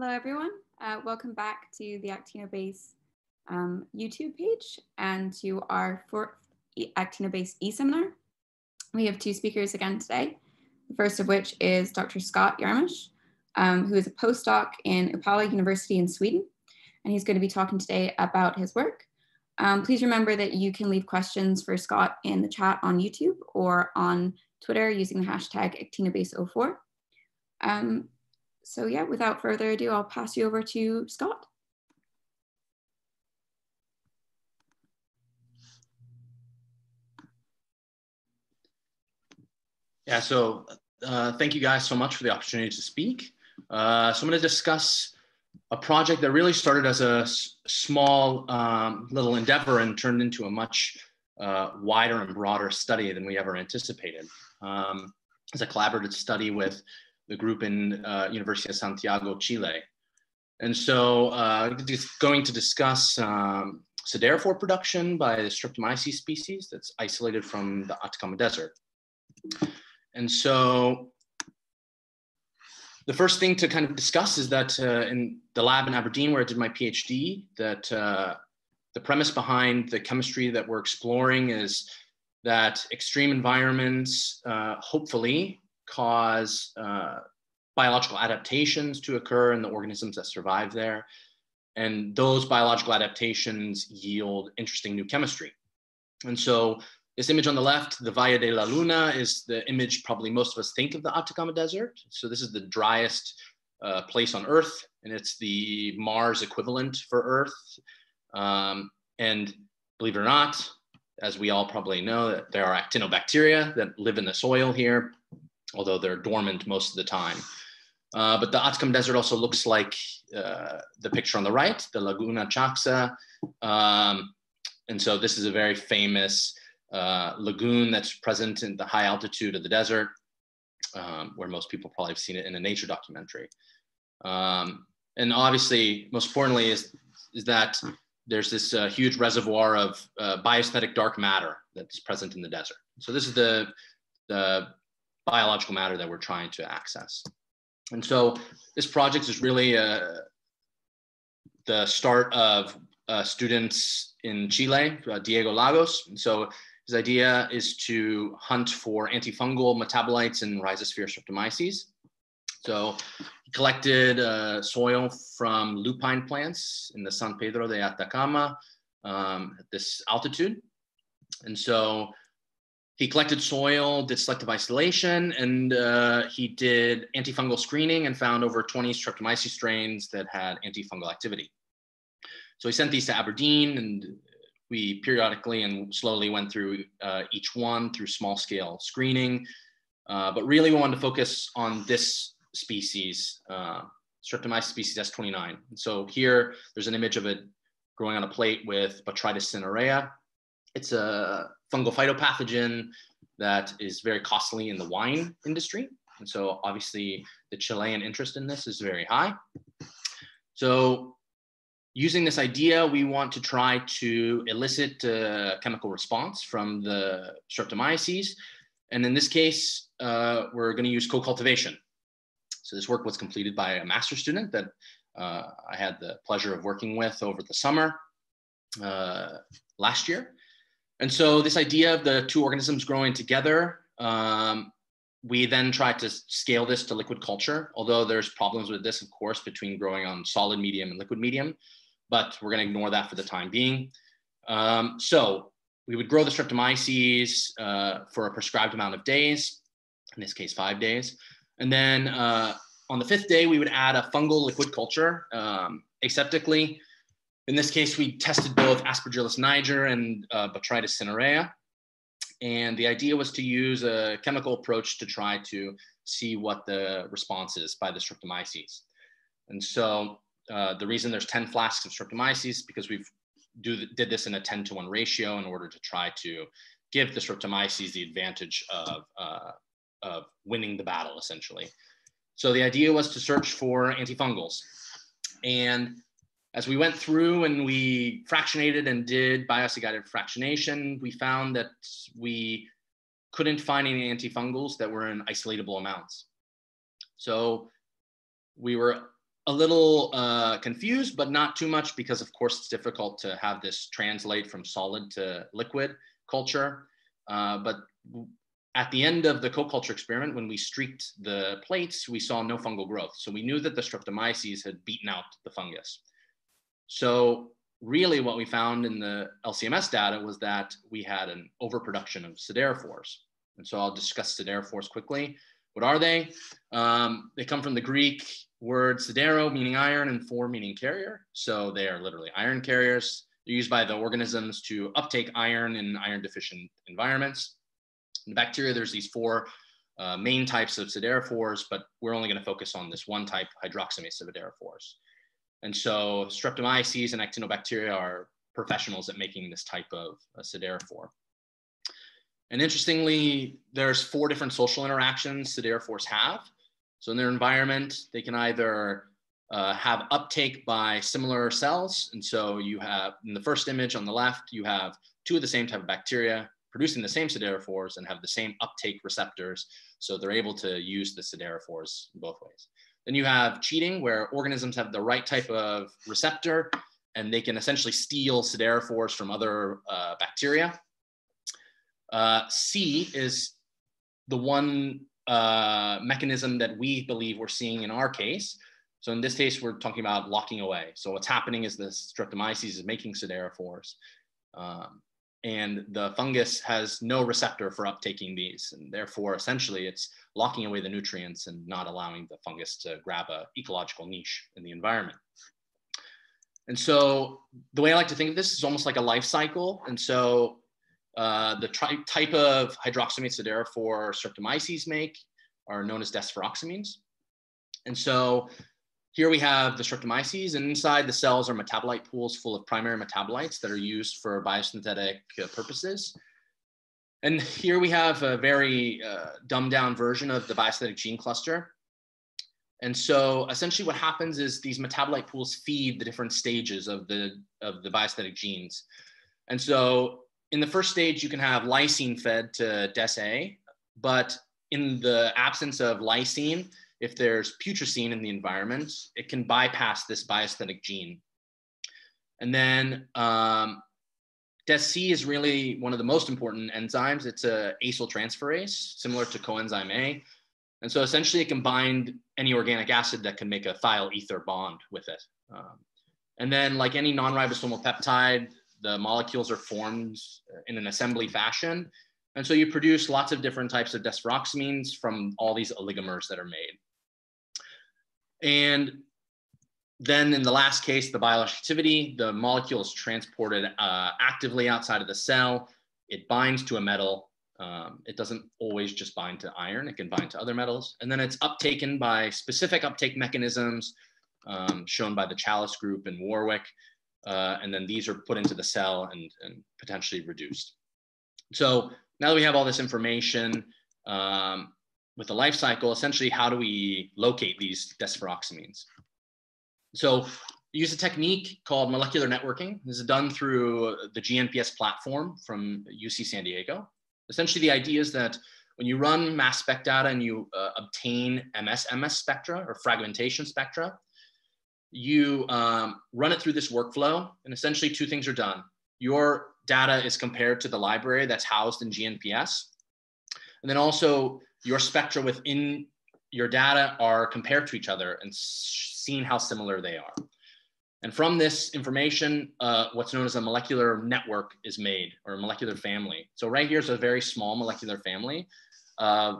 Hello, everyone. Welcome back to the Actinobase YouTube page and to our fourth Actinobase e-seminar. We have two speakers again today, the first of which is Dr. Scott Jarmusch, who is a postdoc in Uppsala University in Sweden, and he's going to be talking today about his work. Please remember that you can leave questions for Scott in the chat on YouTube or on Twitter using the hashtag Actinobase04. So yeah, without further ado, I'll pass you over to Scott. Yeah, so thank you guys so much for the opportunity to speak. So I'm going to discuss a project that really started as a small little endeavor and turned into a much wider and broader study than we ever anticipated. It's a collaborative study with the group in University of Santiago, Chile. And so going to discuss siderophore production by the Streptomyces species that's isolated from the Atacama Desert. And so the first thing to kind of discuss is that in the lab in Aberdeen where I did my PhD, that the premise behind the chemistry that we're exploring is that extreme environments hopefully cause biological adaptations to occur in the organisms that survive there. And those biological adaptations yield interesting new chemistry. And so this image on the left, the Valle de la Luna, is the image probably most of us think of the Atacama Desert. So this is the driest place on Earth, and it's the Mars equivalent for Earth. And believe it or not, as we all probably know, that there are actinobacteria that live in the soil here, although they're dormant most of the time. But the Atacama Desert also looks like the picture on the right, the Laguna Chaxa. And so this is a very famous lagoon that's present in the high altitude of the desert, where most people probably have seen it in a nature documentary. And obviously, most importantly, is that there's this huge reservoir of biosthetic dark matter that's present in the desert. So this is the biological matter that we're trying to access. And so this project is really the start of students in Chile, Diego Lagos. And so his idea is to hunt for antifungal metabolites in rhizosphere Streptomyces. So he collected soil from lupine plants in the San Pedro de Atacama at this altitude. And so he collected soil, did selective isolation, and he did antifungal screening and found over 20 Streptomyces strains that had antifungal activity. So he sent these to Aberdeen, and we periodically and slowly went through each one through small-scale screening. But really, we wanted to focus on this species, Streptomyces species S29. And so here, there's an image of it growing on a plate with Botrytis cinerea. It's a fungal phytopathogen that is very costly in the wine industry. And so obviously the Chilean interest in this is very high. So using this idea, we want to try to elicit a chemical response from the Streptomyces. And in this case, we're gonna use co-cultivation. So this work was completed by a master's student that I had the pleasure of working with over the summer last year. And so this idea of the two organisms growing together, we then tried to scale this to liquid culture, although there's problems with this, of course, between growing on solid medium and liquid medium, but we're gonna ignore that for the time being. So we would grow the Streptomyces for a prescribed amount of days, in this case, 5 days. And then on the fifth day, we would add a fungal liquid culture aseptically. In this case, we tested both Aspergillus niger and Botrytis cinerea. And the idea was to use a chemical approach to try to see what the response is by the Streptomyces. And so the reason there's 10 flasks of Streptomyces because we did this in a 10-to-1 ratio in order to try to give the Streptomyces the advantage of winning the battle, essentially. So the idea was to search for antifungals. And as we went through and we fractionated and did biopsy-guided fractionation, we found that we couldn't find any antifungals that were in isolatable amounts. So we were a little confused, but not too much, because of course it's difficult to have this translate from solid to liquid culture. But at the end of the co-culture experiment, when we streaked the plates, we saw no fungal growth. So we knew that the Streptomyces had beaten out the fungus. So really what we found in the LCMS data was that we had an overproduction of siderophores. And so I'll discuss siderophores quickly. What are they? They come from the Greek word sidero, meaning iron, and phore, meaning carrier. So they are literally iron carriers. They're used by the organisms to uptake iron in iron deficient environments. In bacteria, there's these four main types of siderophores, but we're only going to focus on this one type, hydroxamase siderophores. And so Streptomyces and actinobacteria are professionals at making this type of siderophore. And interestingly, there's four different social interactions siderophores have. So in their environment, they can either have uptake by similar cells. And so you have, in the first image on the left, you have two of the same type of bacteria producing the same siderophores and have the same uptake receptors. So they're able to use the siderophores in both ways. Then you have cheating, where organisms have the right type of receptor and they can essentially steal siderophores from other bacteria. C is the one mechanism that we believe we're seeing in our case. So in this case, we're talking about locking away. So what's happening is the Streptomyces is making siderophores. And the fungus has no receptor for uptaking these. And therefore, essentially, it's locking away the nutrients and not allowing the fungus to grab an ecological niche in the environment. And so the way I like to think of this is almost like a life cycle. And so the type of hydroxamate siderophore Streptomyces make are known as desferrioxamines. And so here we have the Streptomyces, and inside the cells are metabolite pools full of primary metabolites that are used for biosynthetic purposes. And here we have a very dumbed down version of the biosynthetic gene cluster. And so essentially what happens is these metabolite pools feed the different stages of the biosynthetic genes. And so in the first stage, you can have lysine fed to Des-A, but in the absence of lysine, if there's putrescine in the environment, it can bypass this biosynthetic gene. And then Des-C is really one of the most important enzymes. It's an acyltransferase, similar to coenzyme A. And so essentially it can bind any organic acid that can make a thiol ether bond with it. And then like any non-ribosomal peptide, the molecules are formed in an assembly fashion. And so you produce lots of different types of desferrioxamines from all these oligomers that are made. And then in the last case, the biologic activity, the molecule is transported actively outside of the cell. It binds to a metal. It doesn't always just bind to iron. It can bind to other metals. And then it's uptaken by specific uptake mechanisms shown by the Chalice group in Warwick. And then these are put into the cell and potentially reduced. So now that we have all this information with the life cycle, essentially, how do we locate these desferrioxamines? So we use a technique called molecular networking. This is done through the GNPS platform from UC San Diego. Essentially, the idea is that when you run mass spec data and you obtain MS spectra or fragmentation spectra, you run it through this workflow, and essentially two things are done. Your data is compared to the library that's housed in GNPS. And then also your spectra within your data are compared to each other and seen how similar they are. And from this information, what's known as a molecular network is made, or a molecular family. So right here is a very small molecular family. And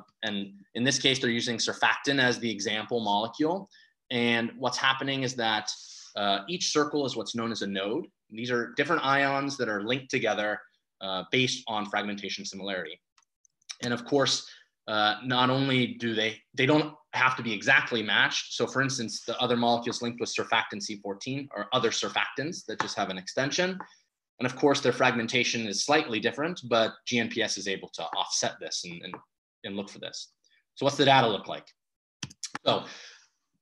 in this case, they're using surfactant as the example molecule. And what's happening is that each circle is what's known as a node. And these are different ions that are linked together based on fragmentation similarity. And of course, not only do they don't have to be exactly matched. So for instance, the other molecules linked with surfactant C14 are other surfactants that just have an extension. And of course, their fragmentation is slightly different, but GNPS is able to offset this and look for this. So what's the data look like? So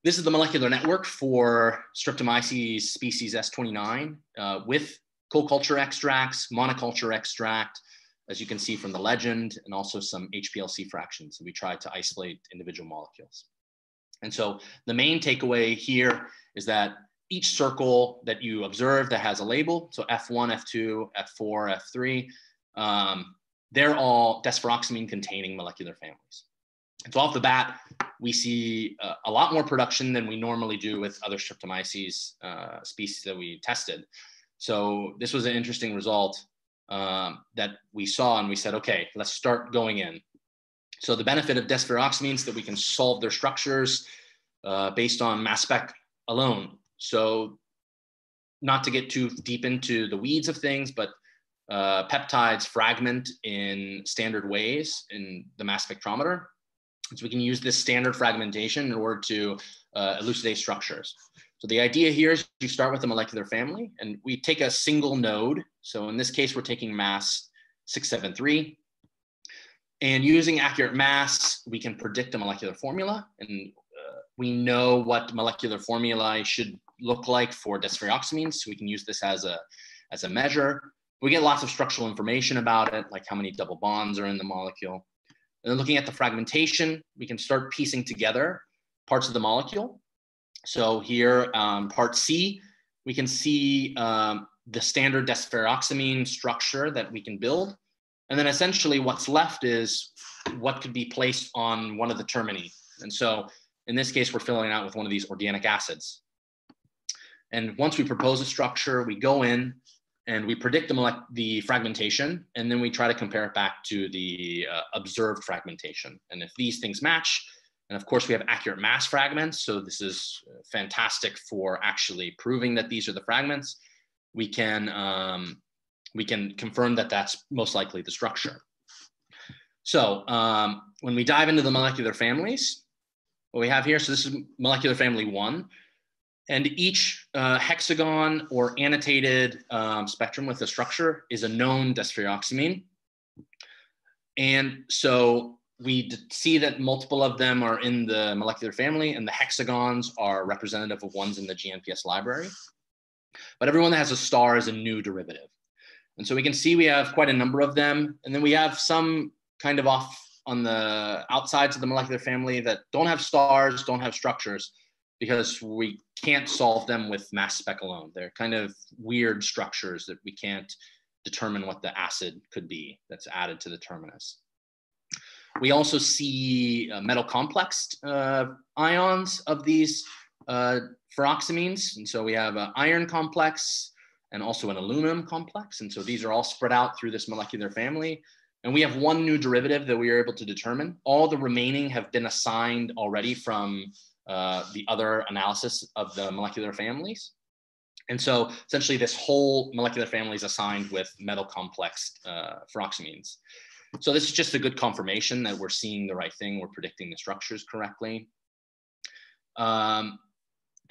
this is the molecular network for Streptomyces species S29 with co-culture extracts, monoculture extract, as you can see from the legend, and also some HPLC fractions. We tried to isolate individual molecules. And so the main takeaway here is that each circle that you observe that has a label, so F1, F2, F4, F3, they're all desferrioxamine-containing molecular families. And so off the bat, we see a lot more production than we normally do with other Streptomyces species that we tested. So this was an interesting result that we saw, and we said, okay, let's start going in. So the benefit of desferrioxamines that we can solve their structures based on mass spec alone. So not to get too deep into the weeds of things, but peptides fragment in standard ways in the mass spectrometer. So we can use this standard fragmentation in order to elucidate structures. So the idea here is you start with a molecular family and we take a single node. So in this case, we're taking mass 673. And using accurate mass, we can predict a molecular formula. And we know what molecular formulae should look like for desferrioxamines. So we can use this as a measure. We get lots of structural information about it, like how many double bonds are in the molecule. And then looking at the fragmentation, we can start piecing together parts of the molecule. So here, part C, we can see the standard desferrioxamine structure that we can build. And then essentially what's left is what could be placed on one of the termini. And so in this case, we're filling out with one of these organic acids. And once we propose a structure, we go in and we predict the fragmentation, and then we try to compare it back to the observed fragmentation. And if these things match, and of course we have accurate mass fragments, so this is fantastic for actually proving that these are the fragments, we can confirm that that's most likely the structure. So when we dive into the molecular families, what we have here, so this is molecular family 1, and each hexagon or annotated spectrum with a structure is a known desferrioxamine. And so we see that multiple of them are in the molecular family, and the hexagons are representative of ones in the GNPS library. But everyone that has a star is a new derivative. And so we can see we have quite a number of them. And then we have some kind of off on the outsides of the molecular family that don't have stars, don't have structures, because we can't solve them with mass spec alone. They're kind of weird structures that we can't determine what the acid could be that's added to the terminus. We also see metal complexed ions of these ferroxamines. And so we have an iron complex and also an aluminum complex. And so these are all spread out through this molecular family. And we have one new derivative that we are able to determine. All the remaining have been assigned already from the other analysis of the molecular families. And so essentially this whole molecular family is assigned with metal complex ferroxamines. So this is just a good confirmation that we're seeing the right thing, we're predicting the structures correctly. And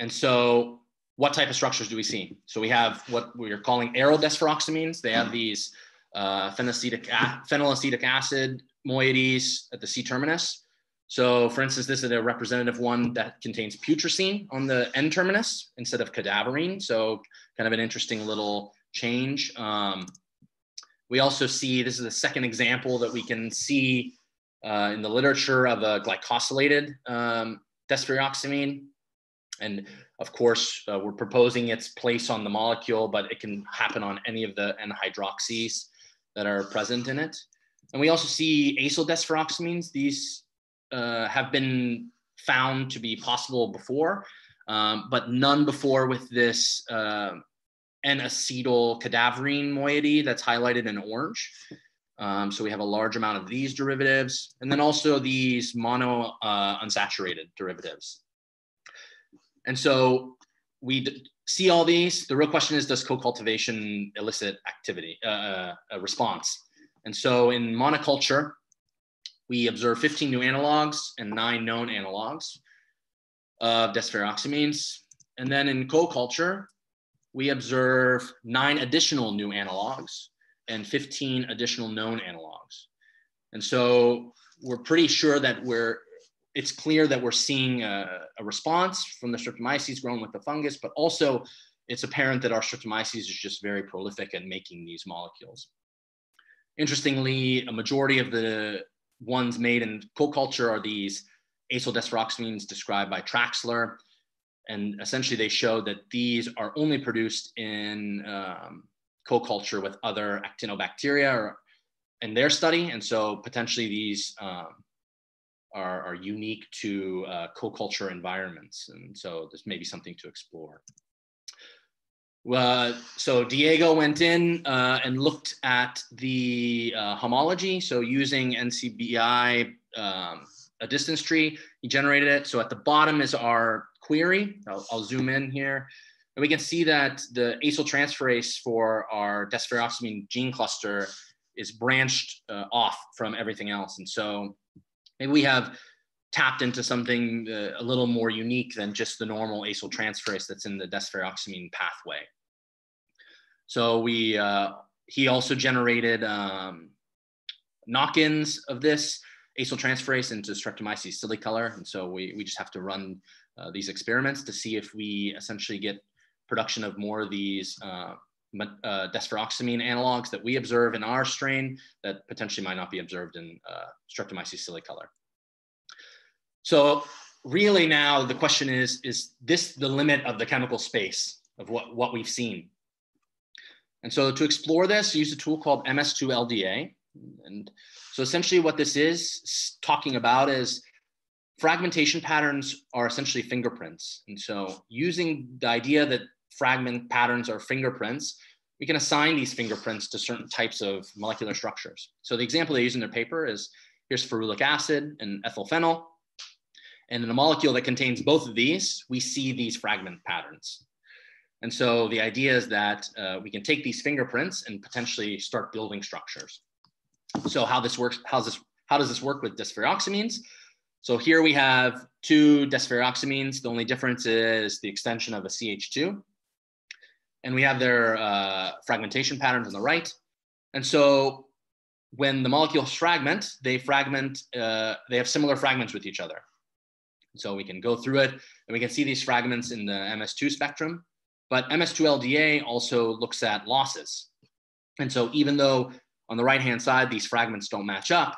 so what type of structures do we see? So we have what we are calling aryl desferrioxamines. They have these phenylacetic acid moieties at the C-terminus. So for instance, this is a representative one that contains putrescine on the N-terminus instead of cadaverine. So kind of an interesting little change. We also see, this is the second example that we can see in the literature of a glycosylated desferrioxamine. And of course, we're proposing its place on the molecule, but it can happen on any of the N-hydroxys that are present in it. And we also see acyl desferrioxamines. These have been found to be possible before, but none before with this N-acetyl cadaverine moiety that's highlighted in orange. So we have a large amount of these derivatives, and then also these mono unsaturated derivatives. And so we see all these. The real question is, does co-cultivation elicit activity, a response? And so in monoculture, we observe 15 new analogs and 9 known analogs of desferrioxamines. And then in co-culture, we observe 9 additional new analogs and 15 additional known analogs. And so we're pretty sure that it's clear that we're seeing a response from the Streptomyces grown with the fungus, but also it's apparent that our Streptomyces is just very prolific at making these molecules. Interestingly, a majority of the ones made in co-culture are these acyl desferrioxamines described by Traxler. And essentially they show that these are only produced in co-culture with other actinobacteria or in their study. And so potentially these are unique to co-culture environments. And so this may be something to explore. So Diego went in and looked at the homology. So using NCBI, a distance tree, he generated it. So at the bottom is our query. I'll zoom in here. And we can see that the acyl transferase for our desferrioxamine gene cluster is branched off from everything else. And so maybe we have tapped into something a little more unique than just the normal acyl transferase that's in the desferrioxamine pathway. So we, he also generated knock-ins of this acyl transferase into Streptomyces coelicolor. And so we just have to run these experiments to see if we essentially get production of more of these desferrioxamine analogs that we observe in our strain that potentially might not be observed in Streptomyces coelicolor. So really now the question is this the limit of the chemical space of what we've seen? And so to explore this, use a tool called MS2LDA. And so essentially what this is talking about is fragmentation patterns are essentially fingerprints. And so using the idea that fragment patterns are fingerprints, we can assign these fingerprints to certain types of molecular structures. So the example they use in their paper is here's ferulic acid and ethylphenyl. And in a molecule that contains both of these, we see these fragment patterns. And so the idea is that we can take these fingerprints and potentially start building structures. So how this works, how does this work with desferrioxamines? So here we have two desferrioxamines. The only difference is the extension of a CH2. And we have their fragmentation patterns on the right. And so when the molecules fragment, they have similar fragments with each other. So we can go through it and we can see these fragments in the MS2 spectrum. But MS2LDA also looks at losses. And so even though on the right-hand side, these fragments don't match up,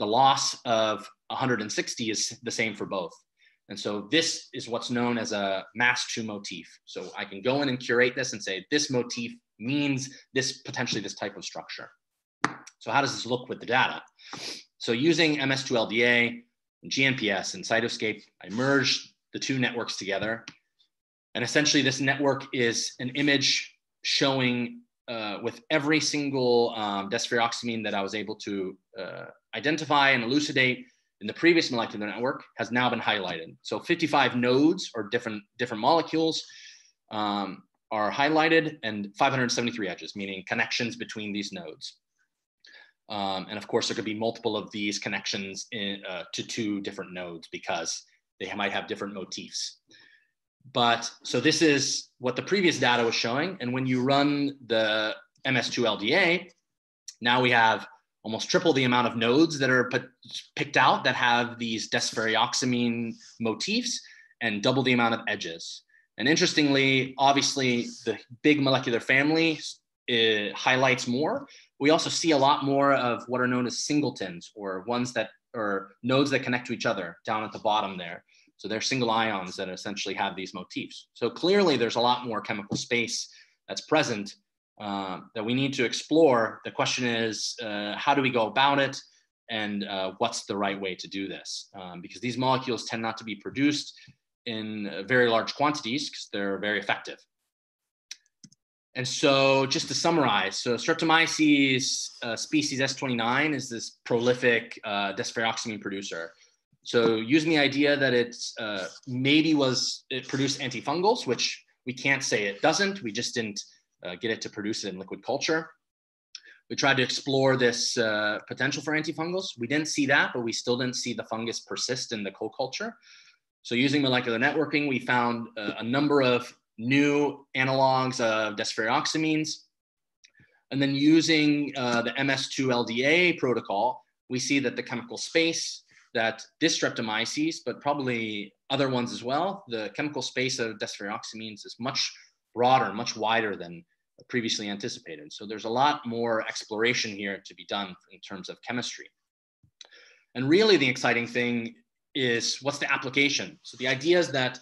the loss of 160 is the same for both. And so this is what's known as a MAS2 motif. So I can go in and curate this and say, this motif means this, potentially this type of structure. So how does this look with the data? So using MS2LDA, GNPS, and Cytoscape, I merged the two networks together. And essentially this network is an image showing with every single desferrioxamine that I was able to identify and elucidate in the previous molecular network has now been highlighted. So 55 nodes or different molecules are highlighted and 573 edges, meaning connections between these nodes. And of course, there could be multiple of these connections in, to two different nodes because they might have different motifs. But so this is what the previous data was showing. And when you run the MS2LDA, now we have almost triple the amount of nodes that are picked out that have these desferrioxamine motifs and double the amount of edges. And interestingly, obviously the big molecular family highlights more. We also see a lot more of what are known as singletons or ones that are nodes that connect to each other down at the bottom there. So they're single ions that essentially have these motifs. So clearly there's a lot more chemical space that's present that we need to explore. The question is, how do we go about it? And what's the right way to do this? Because these molecules tend not to be produced in very large quantities because they're very effective. And so just to summarize, so Streptomyces species S29 is this prolific desferrioxamine producer. So using the idea that it's it produced antifungals, which we can't say it doesn't. We just didn't get it to produce it in liquid culture. We tried to explore this potential for antifungals. We didn't see that, but we still didn't see the fungus persist in the co-culture. So using molecular networking, we found a number of new analogs of desferrioxamines. And then using the MS2LDA protocol, we see that the chemical space that this Streptomyces, but probably other ones as well, the chemical space of desferrioxamines is much broader, much wider than previously anticipated. So there's a lot more exploration here to be done in terms of chemistry. And really the exciting thing is what's the application? So the idea is that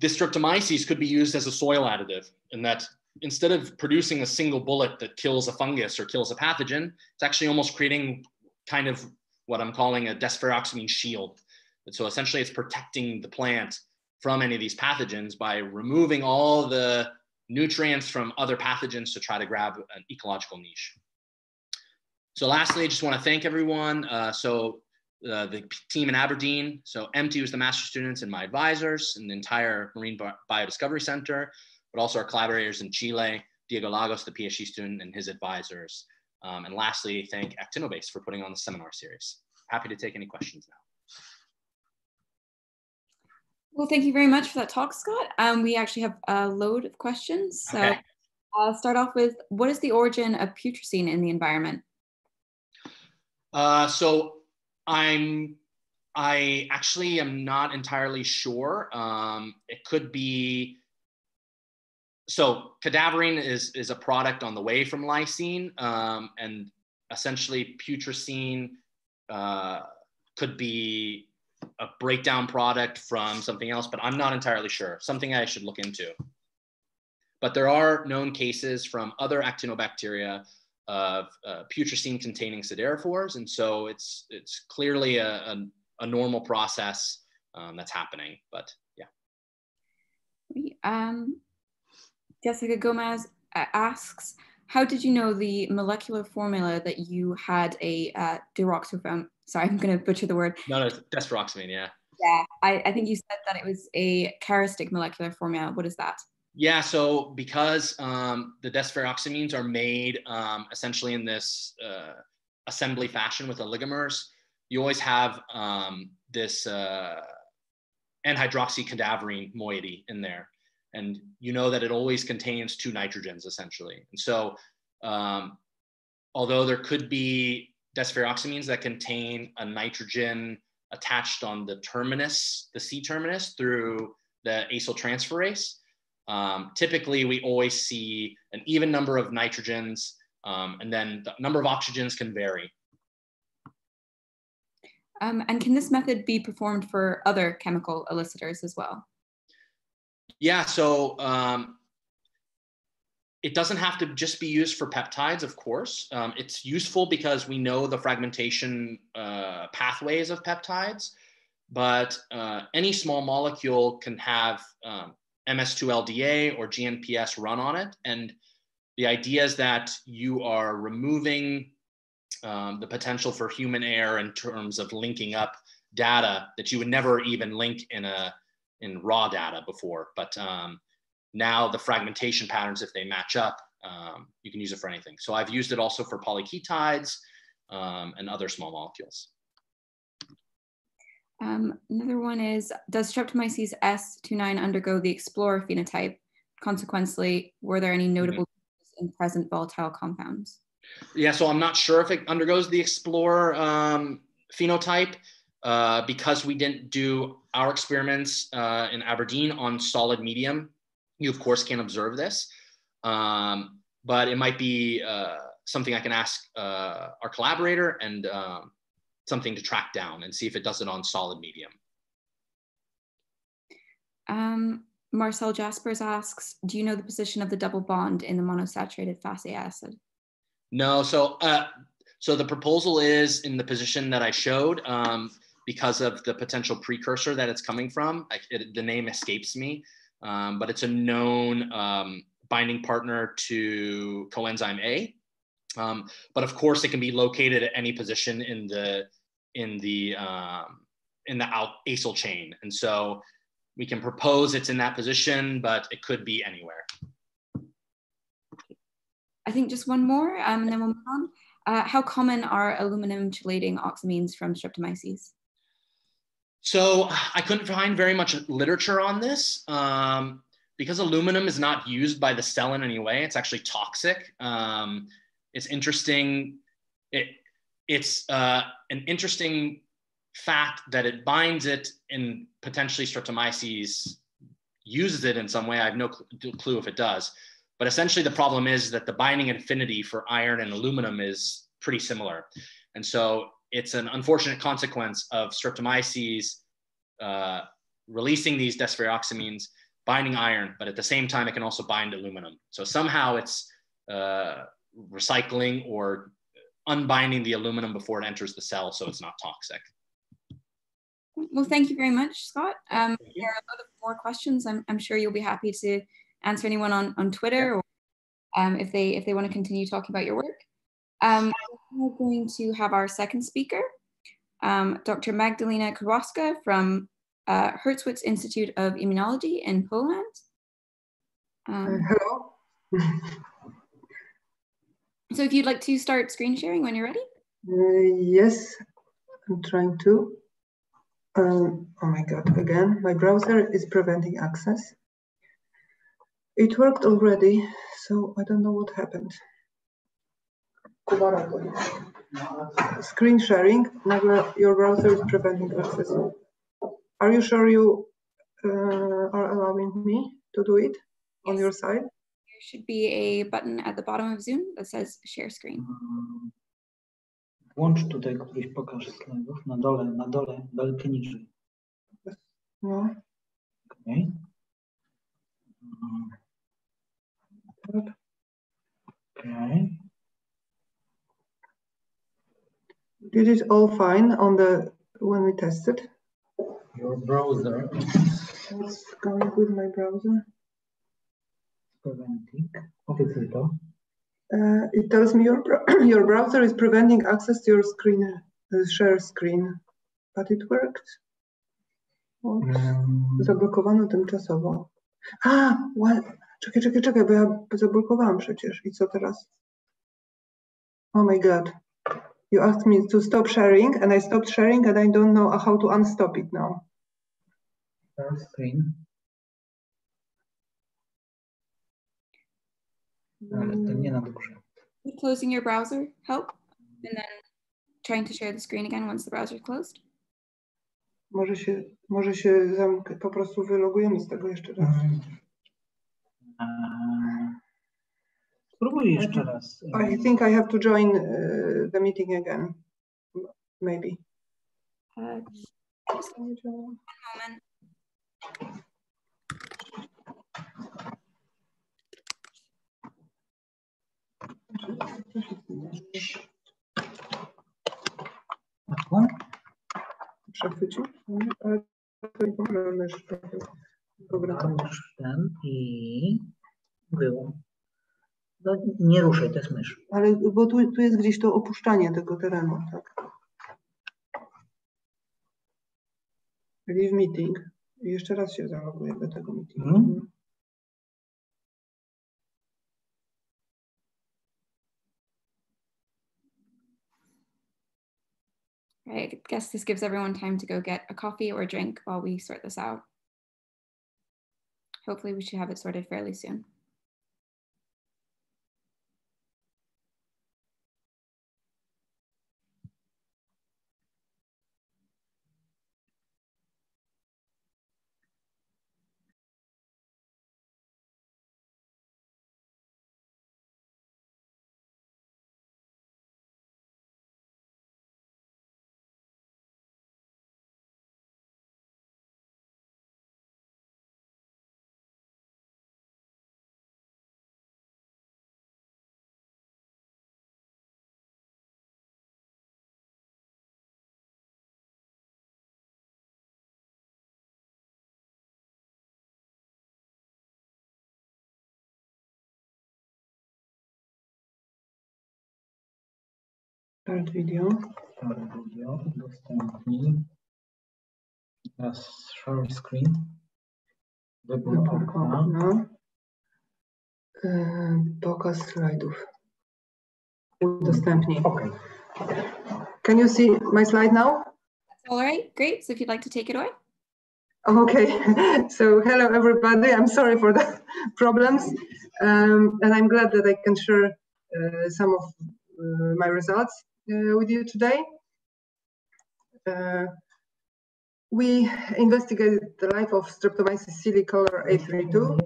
this Streptomyces could be used as a soil additive, and that instead of producing a single bullet that kills a fungus or kills a pathogen, it's actually almost creating kind of what I'm calling a desferrioxamine shield. And so essentially it's protecting the plant from any of these pathogens by removing all the nutrients from other pathogens to try to grab an ecological niche. So lastly, I just want to thank everyone. The team in Aberdeen, so MTU is the master students and my advisors and the entire Marine Biodiscovery Center, but also our collaborators in Chile, Diego Lagos, the PhD student and his advisors. And lastly, thank Actinobase for putting on the seminar series. Happy to take any questions now. Well, thank you very much for that talk, Scott. We actually have a load of questions. So okay. I'll start off with, what is the origin of putrescine in the environment? I actually am not entirely sure. It could be, so cadaverine is a product on the way from lysine, and essentially putrescine could be a breakdown product from something else, but I'm not entirely sure. Something I should look into. But there are known cases from other actinobacteria of putrescine-containing siderophores, and so it's clearly a normal process that's happening. But yeah. Jessica Gomez asks, how did you know the molecular formula that you had a deroxyphone? Sorry, I'm going to butcher the word. No, desferrioxamine, yeah. Yeah, I think you said that it was a charistic molecular formula. What is that? Yeah, so because the desferrioxamines are made essentially in this assembly fashion with the oligomers, you always have this N-hydroxycadaverine moiety in there. And you know that it always contains two nitrogens, essentially. And so although there could be desferrioxamines that contain a nitrogen attached on the terminus, the C-terminus, through the acyltransferase, typically we always see an even number of nitrogens, and then the number of oxygens can vary. And can this method be performed for other chemical elicitors as well? Yeah, so it doesn't have to just be used for peptides, of course. It's useful because we know the fragmentation pathways of peptides, but any small molecule can have MS2LDA or GNPS run on it. And the idea is that you are removing the potential for human error in terms of linking up data that you would never even link in raw data before, but now the fragmentation patterns, if they match up, you can use it for anything. So I've used it also for polyketides and other small molecules. Another one is, does Streptomyces S29 undergo the explorer phenotype? Consequently, were there any notable changes in present volatile compounds? Yeah, so I'm not sure if it undergoes the explorer phenotype. Because we didn't do our experiments in Aberdeen on solid medium, you of course can't observe this, but it might be something I can ask our collaborator and something to track down and see if it does it on solid medium. Marcel Jaspers asks, do you know the position of the double bond in the monosaturated fatty acid? No, so the proposal is in the position that I showed. Because of the potential precursor that it's coming from. The name escapes me, but it's a known binding partner to coenzyme A. But of course, it can be located at any position in the acyl chain. And so we can propose it's in that position, but it could be anywhere. I think just one more, and then we'll move on. How common are aluminum chelating oxamines from Streptomyces? So I couldn't find very much literature on this because aluminum is not used by the cell in any way. It's actually toxic. It's interesting. It's an interesting fact that it binds it and potentially Streptomyces uses it in some way. I have no clue if it does. But essentially the problem is that the binding affinity for iron and aluminum is pretty similar. And so it's an unfortunate consequence of Streptomyces releasing these desferrioxamines, binding iron, but at the same time, it can also bind aluminum. So somehow it's recycling or unbinding the aluminum before it enters the cell, so it's not toxic. Well, thank you very much, Scott. There are a lot of more questions. I'm sure you'll be happy to answer anyone on Twitter, or if they want to continue talking about your work. We're going to have our second speaker, Dr. Magdalena Kotowska from Hirszfeld Institute of Immunology in Poland. Hello. So if you'd like to start screen sharing when you're ready. Yes, I'm trying to. Oh my God, again, my browser is preventing access. It worked already, so I don't know what happened. Screen sharing, your browser is preventing access. Are you sure you are allowing me to do it on your side? There should be a button at the bottom of Zoom that says share screen. Włącz tutaj któryś pokaż slajdów na dole, daleko niżej. No. Okay. Okay. Did it all fine on the when we tested? Your browser. What's going with my browser? Preventing. Okay, so it tells me your browser is preventing access to your screen, share screen, but it worked. Zablokowano tymczasowo. Ah, what? Czekaj, bo ja zablokowałam przecież. I co teraz? Oh my God. You asked me to stop sharing, and I stopped sharing, and I don't know how to unstop it now. Share screen. Closing your browser, help, and then trying to share the screen again once the browser is closed. Może się zamknę, po prostu wylogujemy z tego jeszcze raz. Spróbuj jeszcze raz. I think I have to join the meeting again, maybe. Just one moment. Przechwycił, ale to nie możemy jeszcze. Ten i było. No, nie ruszaj, to jest mysz. Ale bo tu jest gdzieś to opuszczanie tego terenu, tak? Leave meeting. Jeszcze raz się zaloguję do tego meetingu. I guess this gives everyone time to go get a coffee or a drink while we sort this out. Hopefully we should have it sorted fairly soon. Start video, udostępnij, teraz share screen, wybór okna, pokaz slajdów, udostępnij. Okay. Can you see my slide now? All right, great, so if you'd like to take it away. Okay, so hello everybody, I'm sorry for the problems, and I'm glad that I can share some of my results with you today. We investigated the life of Streptomyces coelicolor A32.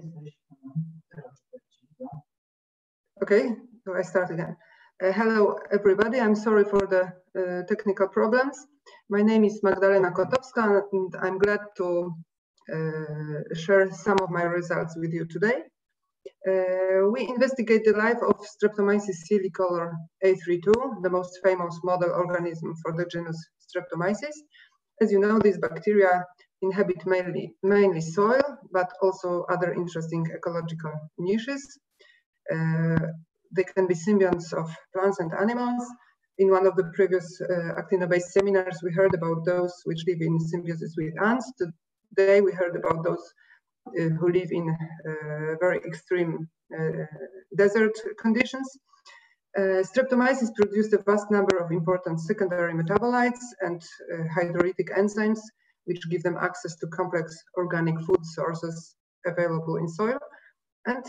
Okay, so I start again. Hello everybody, I'm sorry for the technical problems. My name is Magdalena Kotowska and I'm glad to share some of my results with you today. We investigate the life of Streptomyces coelicolor A32, the most famous model organism for the genus Streptomyces. As you know, these bacteria inhabit mainly soil, but also other interesting ecological niches. They can be symbionts of plants and animals. In one of the previous Actinobase seminars, we heard about those which live in symbiosis with ants. Today, we heard about those who live in very extreme desert conditions. Streptomyces produced a vast number of important secondary metabolites and hydrolytic enzymes, which give them access to complex organic food sources available in soil, and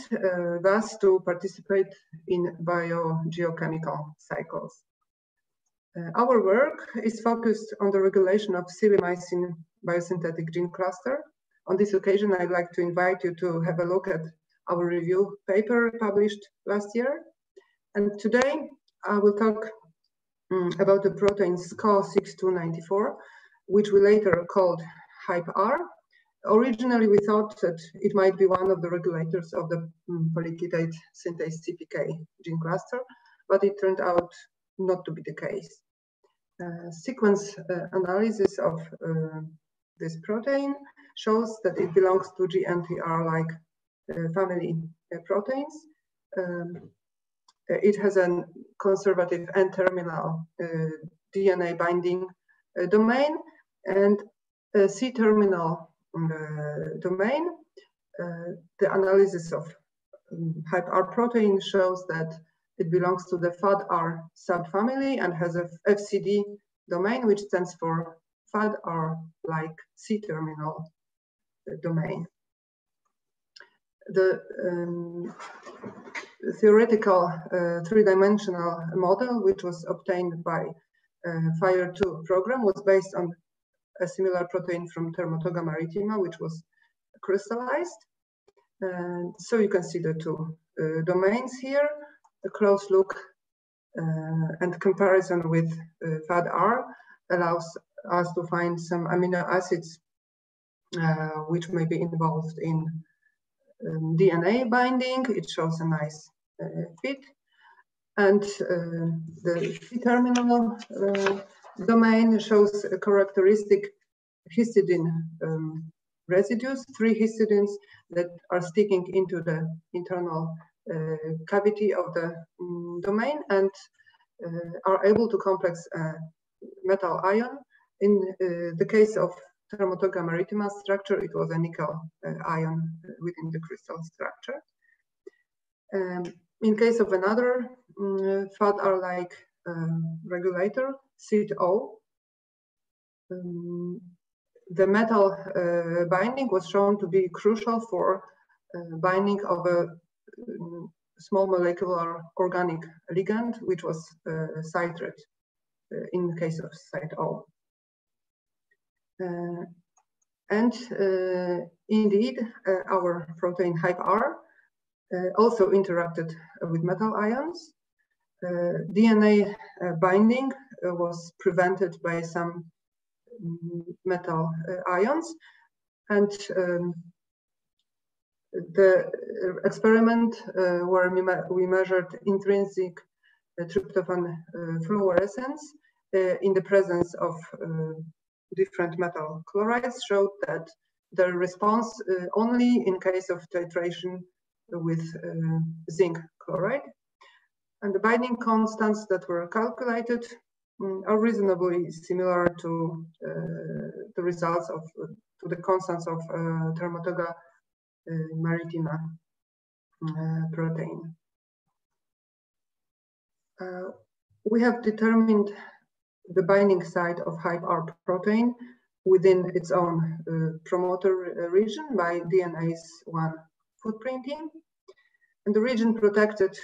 thus to participate in biogeochemical cycles. Our work is focused on the regulation of CDA-mycin biosynthetic gene cluster. On this occasion, I'd like to invite you to have a look at our review paper published last year. And today, I will talk about the protein SCO6294, which we later called HypR. Originally, we thought that it might be one of the regulators of the polyketide synthase CPK gene cluster, but it turned out not to be the case. Sequence analysis of this protein shows that it belongs to GNTR-like family proteins. It has a conservative N-terminal DNA binding domain and a C-terminal domain. The analysis of HypR protein shows that it belongs to the FADR subfamily and has a FCD domain, which stands for FADR-like C-terminal domain. The theoretical three-dimensional model, which was obtained by FIRE2 program, was based on a similar protein from Thermotoga maritima, which was crystallized. So you can see the two domains here, a close look and comparison with FADR allows us to find some amino acids which may be involved in DNA binding. It shows a nice fit. And the C-terminal domain shows a characteristic histidine residues, three histidines that are sticking into the internal cavity of the domain and are able to complex metal ion. In the case of Thermotoga maritima structure, it was a nickel ion within the crystal structure. In case of another FADR-like regulator, CTO. The metal binding was shown to be crucial for binding of a small molecular organic ligand, which was citrate in the case of CTO. Indeed, our protein HypR also interacted with metal ions. DNA binding was prevented by some metal ions, and the experiment where we measured intrinsic tryptophan fluorescence in the presence of different metal chlorides showed that the response only in case of titration with zinc chloride. And the binding constants that were calculated are reasonably similar to the results of the constants of Thermotoga maritima protein. We have determined the binding site of HypR protein within its own promoter region by DNase I footprinting. And the region protected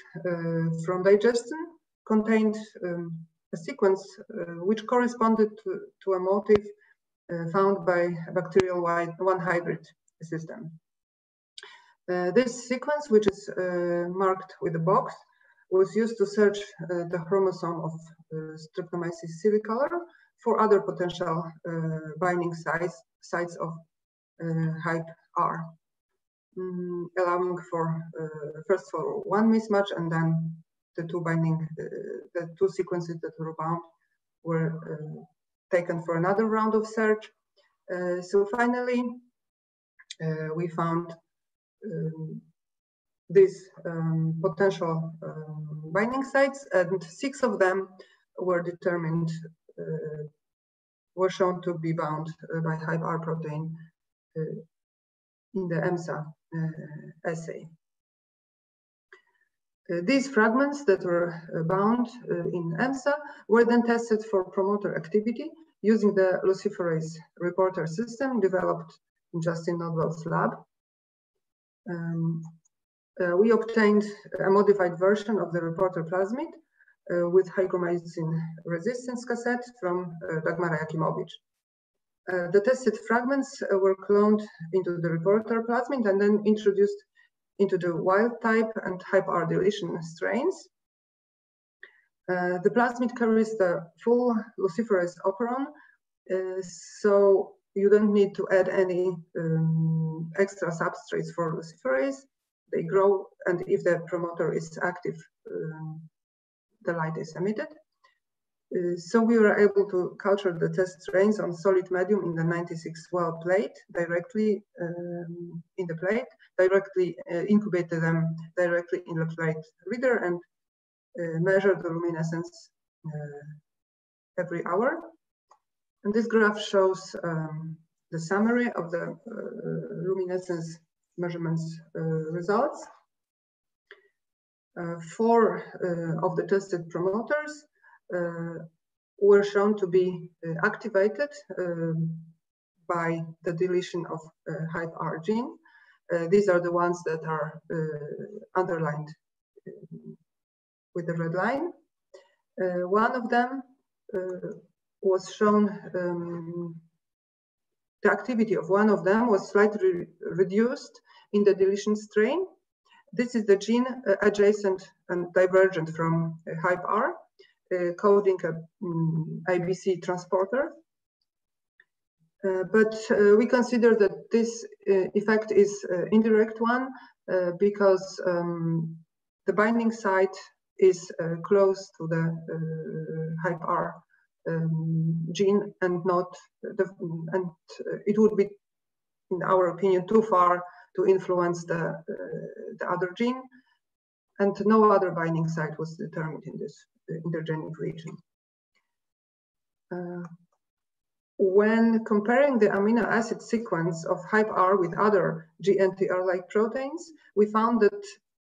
from digestion contained a sequence which corresponded to a motif found by bacterial 1-hybrid system. This sequence, which is marked with a box, was used to search the chromosome of Streptomyces civicolor for other potential binding sites of HypR, allowing for first for one mismatch and then the two binding, the two sequences that were bound were taken for another round of search. So finally, we found these potential binding sites, and 6 of them were determined, were shown to be bound by HypR protein in the EMSA assay. These fragments that were bound in EMSA were then tested for promoter activity using the luciferase reporter system developed in Justin Nordwall's lab. We obtained a modified version of the reporter plasmid with hygromycin resistance cassette from Dagmar Yakimovich. The tested fragments were cloned into the reporter plasmid and then introduced into the wild type and HypR deletion strains. The plasmid carries the full luciferase operon, so you don't need to add any extra substrates for luciferase. They grow, and if the promoter is active, the light is emitted. So we were able to culture the test strains on solid medium in the 96-well plate, directly in the plate, directly incubated them directly in the plate reader, and measured the luminescence every hour. And this graph shows the summary of the luminescence measurements results. 4 of the tested promoters were shown to be activated by the deletion of HypR gene. These are the ones that are underlined with the red line. One of them was shown, the activity of one of them was slightly reduced in the deletion strain. This is the gene adjacent and divergent from HypR, coding a IBC transporter. But we consider that this effect is an indirect one because the binding site is close to the HypR gene and not the, and it would be, in our opinion, too far to influence the other gene, and no other binding site was determined in this intergenic region. When comparing the amino acid sequence of HypR with other GNTR-like proteins, we found that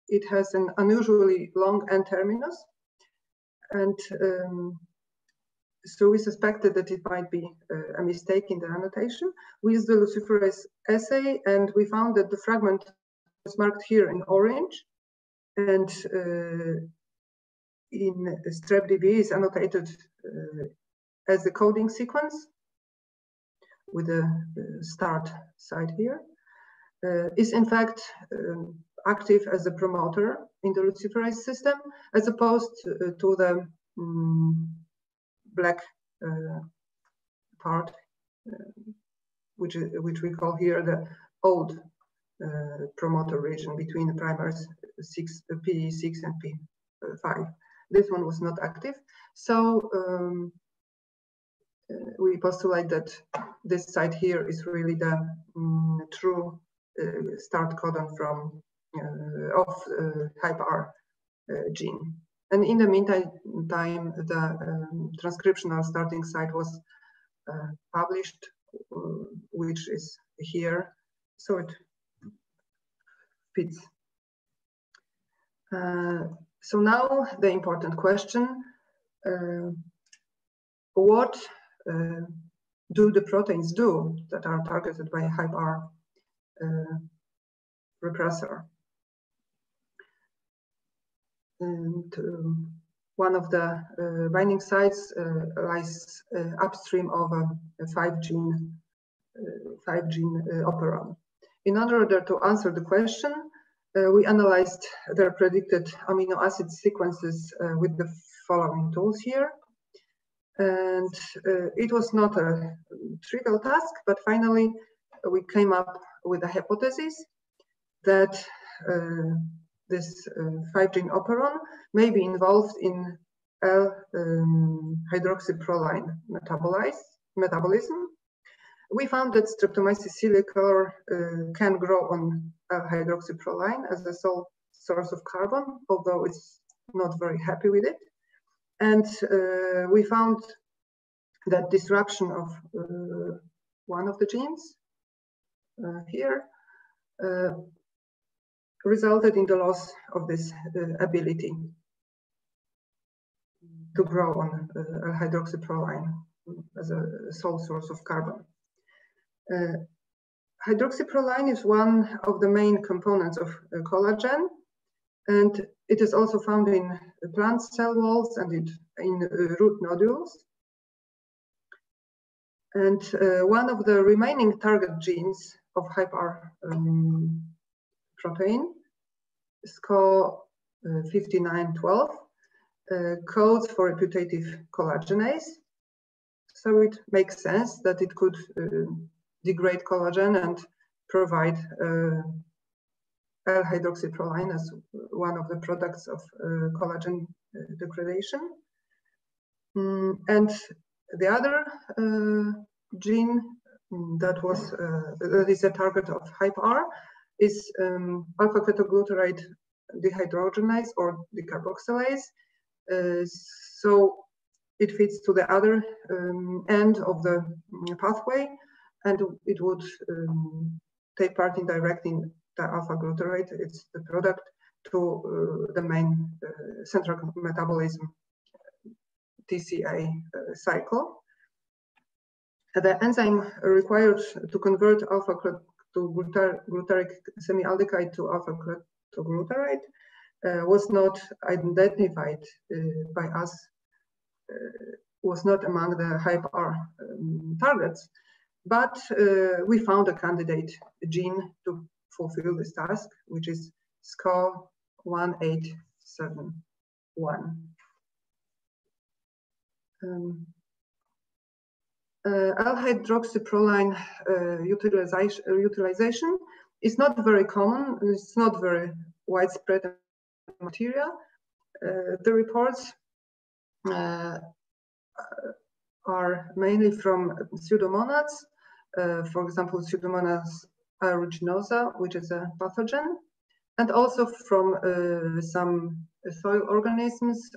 it has an unusually long N-terminus, and so we suspected that it might be a mistake in the annotation. We used the luciferase assay, and we found that the fragment was marked here in orange, and in StrepDB is annotated as the coding sequence with a start site here, is in fact active as a promoter in the luciferase system, as opposed to the black part, which we call here the old promoter region between the primers P6 and P5. This one was not active. So we postulate that this site here is really the true start codon from HypR gene. And in the meantime, the transcriptional starting site was published, which is here, so it fits. So now the important question, what do the proteins do that are targeted by HypR repressor? And one of the binding sites lies upstream of a five gene operon. In order to answer the question, We analyzed their predicted amino acid sequences with the following tools here. And it was not a trivial task, but finally we came up with a hypothesis that this 5-gene operon may be involved in L-hydroxyproline metabolism. We found that Streptomyces coelicolor can grow on L-hydroxyproline as the sole source of carbon, although it's not very happy with it. And we found that disruption of one of the genes here resulted in the loss of this ability to grow on hydroxyproline as a sole source of carbon. Hydroxyproline is one of the main components of collagen, and it is also found in plant cell walls and in root nodules. And one of the remaining target genes of HypR protein, SCO5912, codes for reputative collagenase. So it makes sense that it could degrade collagen and provide L-hydroxyproline as one of the products of collagen degradation. And the other gene that was that is a target of HypR is alpha-ketoglutarate dehydrogenase or decarboxylase. So it fits to the other end of the pathway, and it would take part in directing the alpha-glutarate, it's the product, to the main central metabolism TCA cycle. The enzyme required to convert alpha-glutaric semialdehyde to alpha-ketoglutarate was not identified by us, was not among the HypR targets, but we found a candidate gene to fulfill this task, which is SCO1871. L-hydroxyproline utilization is not very common, and it's not very widespread material. The reports are mainly from pseudomonas, for example, Pseudomonas aeruginosa, which is a pathogen, and also from some soil organisms,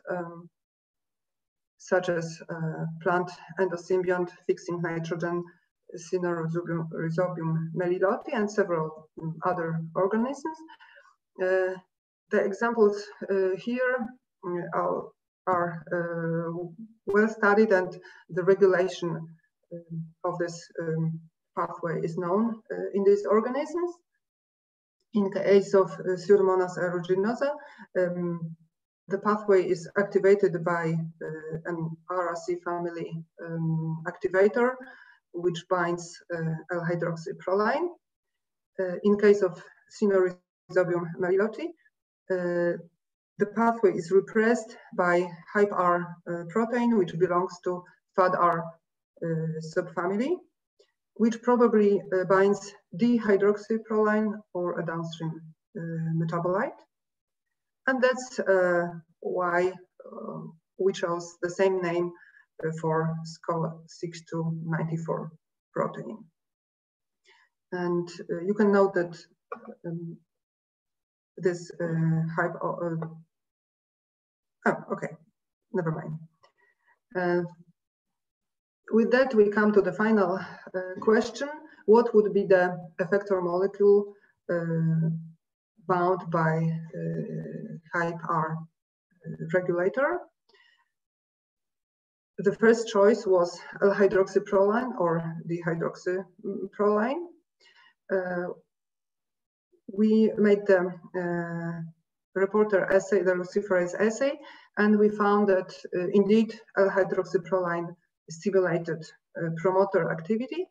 such as plant endosymbiont fixing nitrogen, Sinorhizobium meliloti, and several other organisms. The examples here are well studied, and the regulation of this pathway is known in these organisms. In case of Pseudomonas aeruginosa, the pathway is activated by an RAC family activator, which binds L-hydroxyproline. In case of Sinorhizobium meliloti, the pathway is repressed by HypR protein, which belongs to FADR subfamily, which probably binds D-hydroxyproline or a downstream metabolite. And that's why we chose the same name for SCO6294 protein. And you can note that this with that, we come to the final question. What would be the effector molecule bound by HypR regulator? The first choice was L-hydroxyproline or dehydroxyproline. We made the reporter assay, the luciferase assay, and we found that indeed L-hydroxyproline stimulated promoter activity.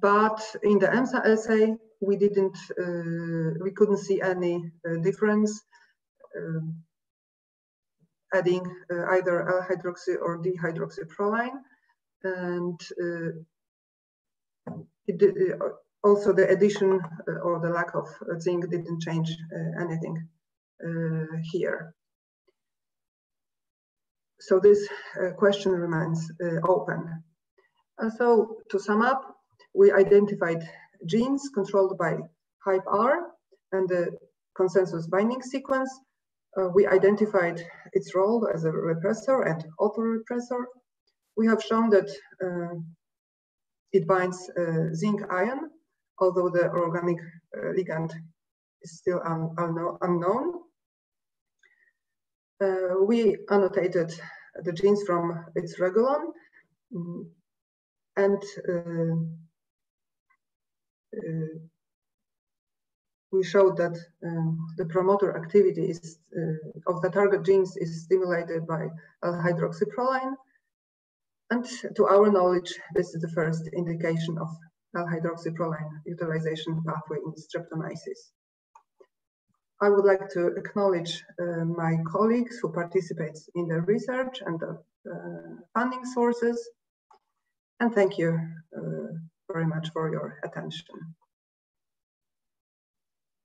But in the EMSA assay, we couldn't see any difference adding either L-hydroxy or D-hydroxyproline, and also the addition or the lack of zinc didn't change anything here. So this question remains open. And so to sum up, we identified genes controlled by HypR and the consensus binding sequence. We identified its role as a repressor and autorepressor. We have shown that it binds zinc ion, although the organic ligand is still unknown. We annotated the genes from its regulon, and we showed that the promoter activity is, of the target genes is stimulated by L-hydroxyproline. And to our knowledge, this is the first indication of L-hydroxyproline utilization pathway in Streptomyces. I would like to acknowledge my colleagues who participate in the research and the funding sources. And thank you very much for your attention.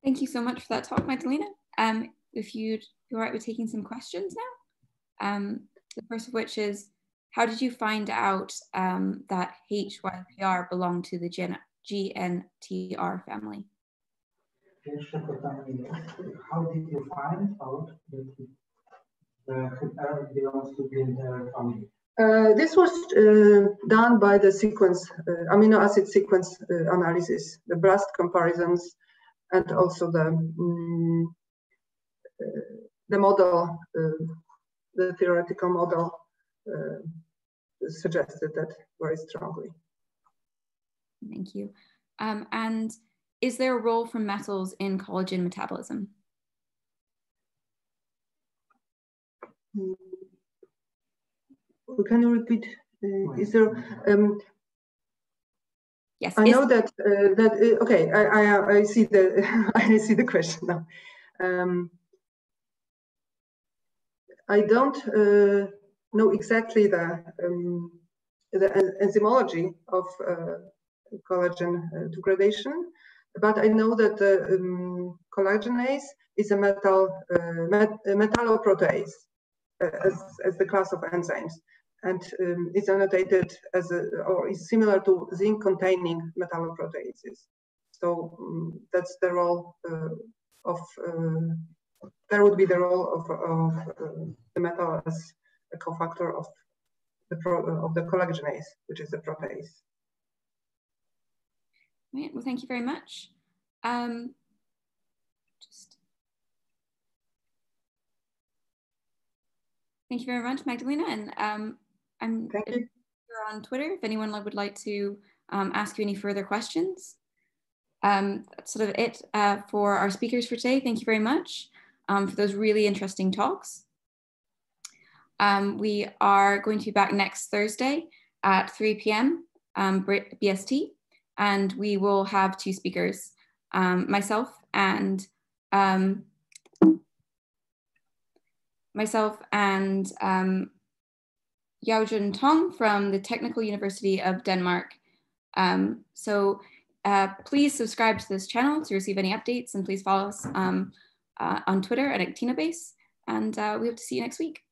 Thank you so much for that talk, Magdalena. If you'd be all right with taking some questions now. The first of which is, how did you find out that HypR belonged to the GNTR family? How did you find out that HypR belongs to the GNTR family? This was done by the sequence, amino acid sequence analysis, the BLAST comparisons, and also the model, the theoretical model suggested that very strongly. Thank you. And is there a role for metals in collagen metabolism? Can you repeat? Is there? Yes. I know that. Okay. I see the I see the question now. I don't know exactly the enzymology of collagen degradation, but I know that collagenase is a metalloprotease as the class of enzymes. And is annotated as a, or is similar to zinc-containing metalloproteases. So that's the role of there would be the role of the metal as a cofactor of the collagenase, which is the protease. Right. Well, thank you very much. Thank you very much, Magdalena, and I'm here on Twitter if anyone would like to ask you any further questions. That's sort of it for our speakers for today. Thank you very much for those really interesting talks. We are going to be back next Thursday at 3 PM BST, and we will have two speakers, myself and Yaojun Tong from the Technical University of Denmark. So please subscribe to this channel to receive any updates, and please follow us on Twitter at Actinobase, and we hope to see you next week.